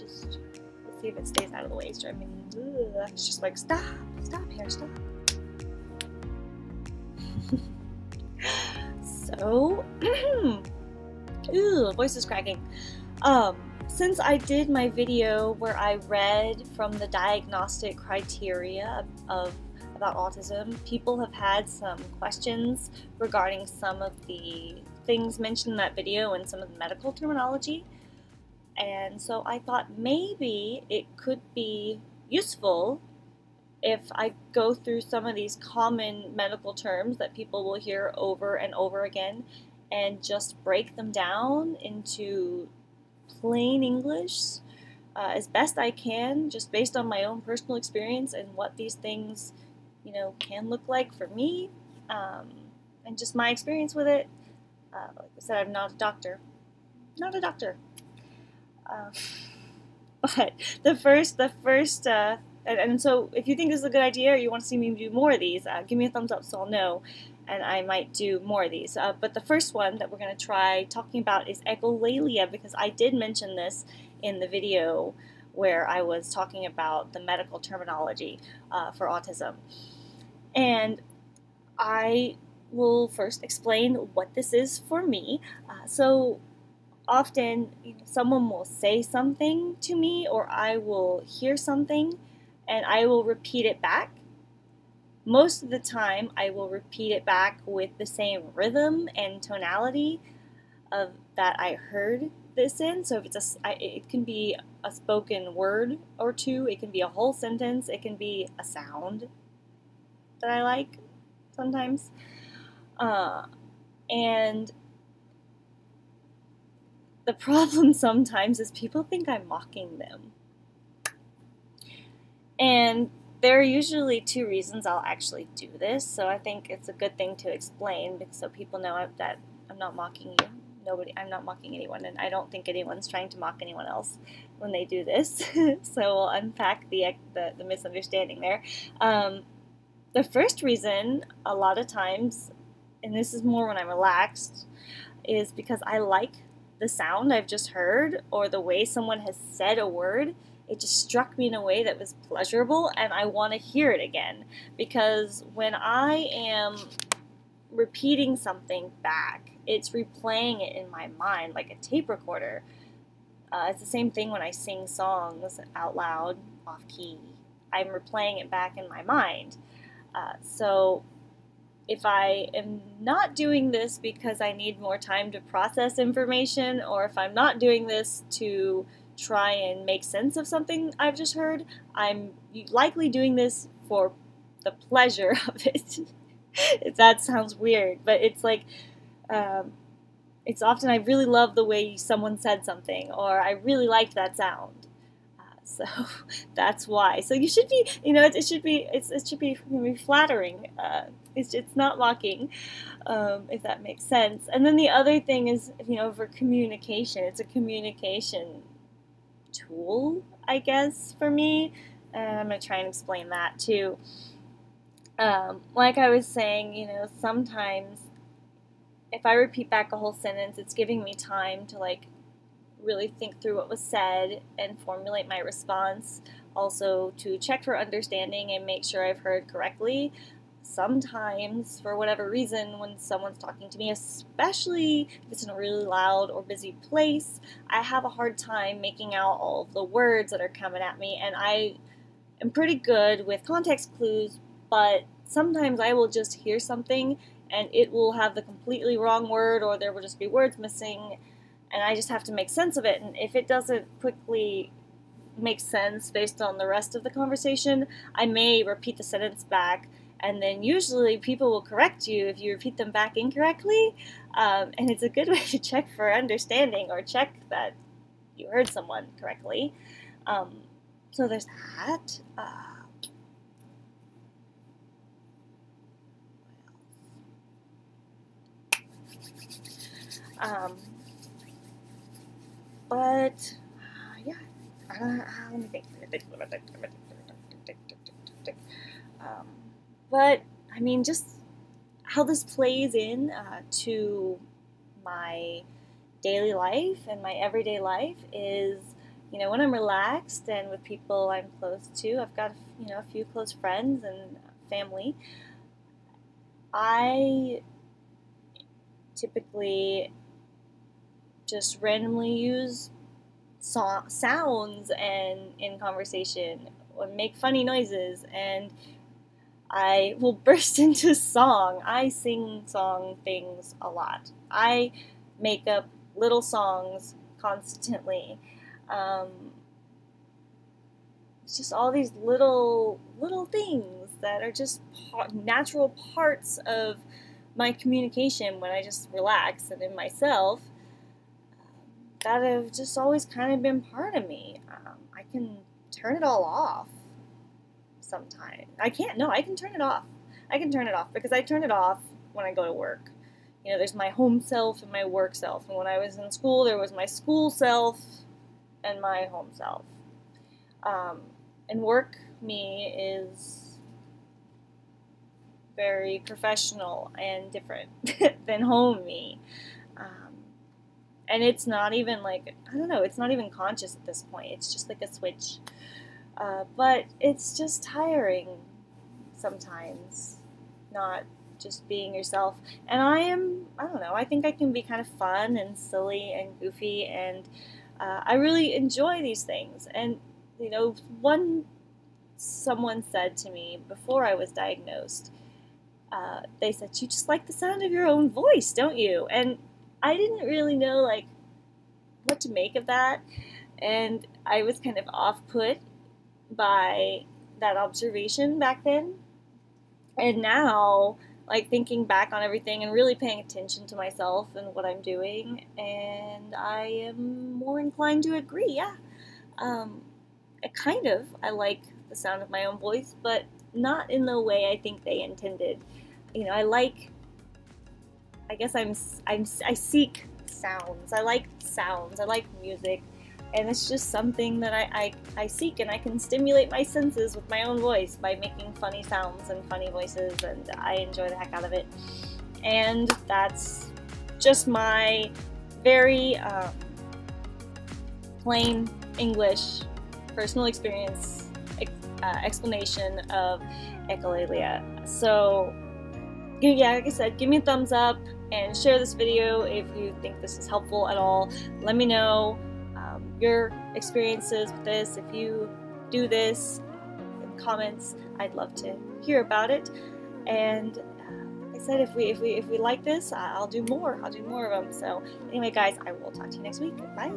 just, let's see if it stays out of the waist. I mean, ugh, it's just like, stop, stop here, stop. So, ooh, voice is cracking. Since I did my video where I read from the diagnostic criteria about autism, people have had some questions regarding some of the things mentioned in that video and some of the medical terminology. And so I thought maybe it could be useful if I go through some of these common medical terms that people will hear over and over again and just break them down into plain English as best I can, just based on my own personal experience and what these things, you know, can look like for me, and just my experience with it. Like I said, I'm not a doctor. But and so if you think this is a good idea or you want to see me do more of these, give me a thumbs up so I'll know, and I might do more of these. But the first one that we're going to try talking about is echolalia, because I did mention this in the video where I was talking about the medical terminology for autism. And I will first explain what this is for me. So often someone will say something to me, or I will hear something, and I will repeat it back. Most of the time, I will repeat it back with the same rhythm and tonality of that I heard this in. So if it's a, it can be a spoken word or two, it can be a whole sentence, it can be a sound that I like sometimes. And the problem sometimes is people think I'm mocking them. And there are usually two reasons I'll actually do this, so I think it's a good thing to explain so people know that I'm not mocking you. I'm not mocking anyone, and I don't think anyone's trying to mock anyone else when they do this. So we'll unpack the misunderstanding there. The first reason, a lot of times, and this is more when I'm relaxed, is because I like the sound I've just heard or the way someone has said a word. It just struck me in a way that was pleasurable, and I want to hear it again. Because when I am repeating something back, it's replaying it in my mind like a tape recorder. It's the same thing when I sing songs out loud, off key. I'm replaying it back in my mind. So if I am not doing this because I need more time to process information, or if I'm not doing this to try and make sense of something I've just heard, I'm likely doing this for the pleasure of it. That sounds weird, but it's like, it's often I really love the way someone said something, or I really liked that sound. So that's why. So you should be, you know, it should be flattering. It's not mocking, if that makes sense. And then the other thing is, you know, for communication, it's a communication tool, I guess, for me, and I'm going to try and explain that too. Like I was saying, you know, sometimes if I repeat back a whole sentence, it's giving me time to like really think through what was said and formulate my response, also to check for understanding and make sure I've heard correctly. Sometimes, for whatever reason, when someone's talking to me, especially if it's in a really loud or busy place, I have a hard time making out all of the words that are coming at me, and I am pretty good with context clues, but sometimes I will just hear something and it will have the completely wrong word, or there will just be words missing, and I just have to make sense of it, and if it doesn't quickly make sense based on the rest of the conversation, I may repeat the sentence back. And then usually people will correct you if you repeat them back incorrectly, and it's a good way to check for understanding or check that you heard someone correctly. So there's that. But yeah, let me think. But, I mean, just how this plays in to my daily life and my everyday life is you know, when I'm relaxed and with people I'm close to, I've got, you know, a few close friends and family, I typically just randomly use sounds and in conversation, or make funny noises, and I will burst into song. I sing song things a lot. I make up little songs constantly. It's just all these little things that are just natural parts of my communication when I just relax and in myself, that have just always kind of been part of me. I can turn it all off sometimes. I can turn it off. I can turn it off because I turn it off when I go to work. You know, there's my home self and my work self. And when I was in school, there was my school self and my home self. And work me is very professional and different than home me. And it's not even like, I don't know, it's not even conscious at this point. It's just like a switch. But it's just tiring sometimes, not just being yourself. And I don't know, I think I can be kind of fun and silly and goofy, and I really enjoy these things. And, you know, someone said to me before I was diagnosed, they said, "You just like the sound of your own voice, don't you?" And I didn't really know, like, what to make of that, and I was kind of off-put by that observation back then. And now, like, thinking back on everything and really paying attention to myself and what I'm doing, and I am more inclined to agree, yeah. I like the sound of my own voice, but not in the way I think they intended. You know, I seek sounds. I like sounds. I like music. And it's just something that I seek, and I can stimulate my senses with my own voice by making funny sounds and funny voices, and I enjoy the heck out of it. And that's just my very plain English personal experience explanation of echolalia. So yeah, like I said, give me a thumbs up and share this video if you think this is helpful at all. Let me know your experiences with this. If you do this, in comments, I'd love to hear about it. And like I said, if we like this, I'll do more. I'll do more of them. So anyway, guys, I will talk to you next week. Bye.